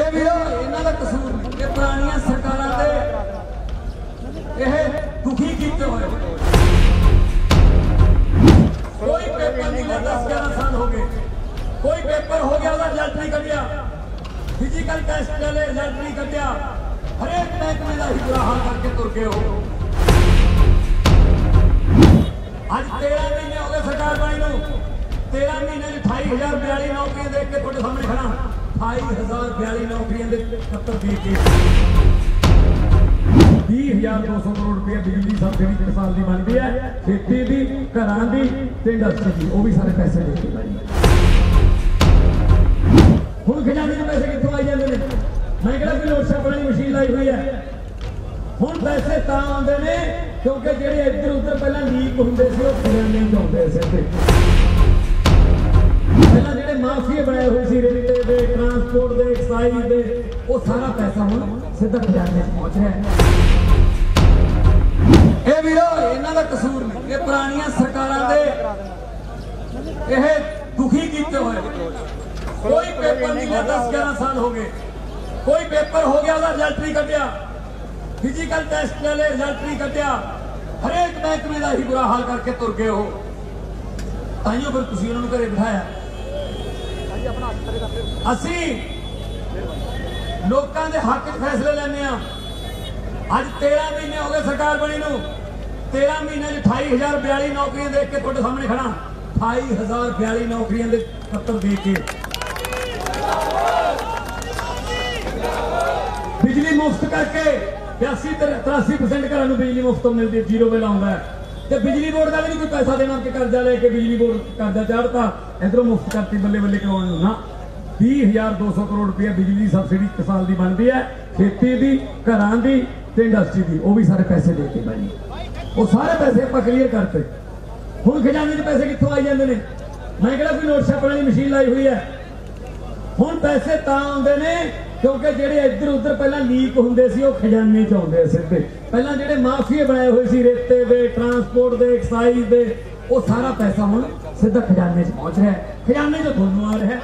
कोई पेपर हो गया रिजल्ट नहीं कटिया, फिजिकल टेस्ट चले रिजल्ट नहीं कटिया, हर एक महकमे का ही बुरा हाल करके तुर गए हो। आज 13 महीने हो गए सरकार बनी नूं, 13 महीने 28,042 नौकरियां देख के तुहाडे सामने खड़ा, 28,042 नौकरियां दे 20,200 करोड़ रुपया बिजली सबसिडी इस साल की बनती है, खेती की, घरां की ते इंडस्ट्री की, वो भी सारे पैसे देते हैं। ਹੁਣ खजाने में पैसे कितों आई जाते हैं? मैं कहता कि नोट छापने की मशीन लाई हुई है। हम पैसे तो आते हैं क्योंकि जो इधर उधर पहले लीक होंगे खजाने जाते थे। पहला जो माफिया बनाए हुए थे रेलवे के, ट्रांसपोर्ट के, एक्साइज के, वो सारा पैसा हम सीधा खजाने पहुँच रहा है। ये वीरो इन्हों का कसूर नहीं, ये पुरानिया सरकारों के यह दुखी किए हुए। कोई पेपर नहीं गया, 10-11 साल हो गए, कोई पेपर हो गया रिजल्ट नहीं कटिया, फिजिकल टेस्ट चले रिजल्ट नहीं कटिया, हर एक महकमे का ही बुरा हाल करके तुर गए हो। ताइयों फिर तुसीं उन्होंने घरे बिठाया। असी लोगों के हक च फैसले लैंदे आ। अज 13 महीने हो गए सरकार बनी नूं, 13 महीने 28,042 नौकरियां देख के तुहाडे सामने खड़ा, 28,042 नौकरियां दे पत्र दे के बिजली मुफ्त करके 83% घरों बिजली मुफ्त मिलती है, जीरो बिल आता है। तो बिजली बोर्ड का भी नहीं कोई पैसा देना कि कर्जा लेके बिजली बोर्ड कर्जा चाढ़ता, इधरों मुफ्त करती बल्ले बल्ले करवाने ना। 20,200 करोड़ रुपया बिजली सबसिडी एक साल की बनती है, खेती की, घरों की तो इंडस्ट्री की, वो भी सारे पैसे देते भाई, वो सारे पैसे आप क्लीयर करते। हम खजाने में पैसे कितों आई जाते हैं? मैं कहता कोई नोट छापने की मशीन लाई हुई है। हम पैसे तो आते हैं क्योंकि जो इधर उधर पहले लीक होंगे खजाने आते सीधे, पहले जो माफिया बनाए हुए थे रेते के, ट्रांसपोर्ट के, एक्साइज के, वो सारा पैसा हम सीधा खजाने पहुँच रहा है, खजाने तो थोनों आ रहा है।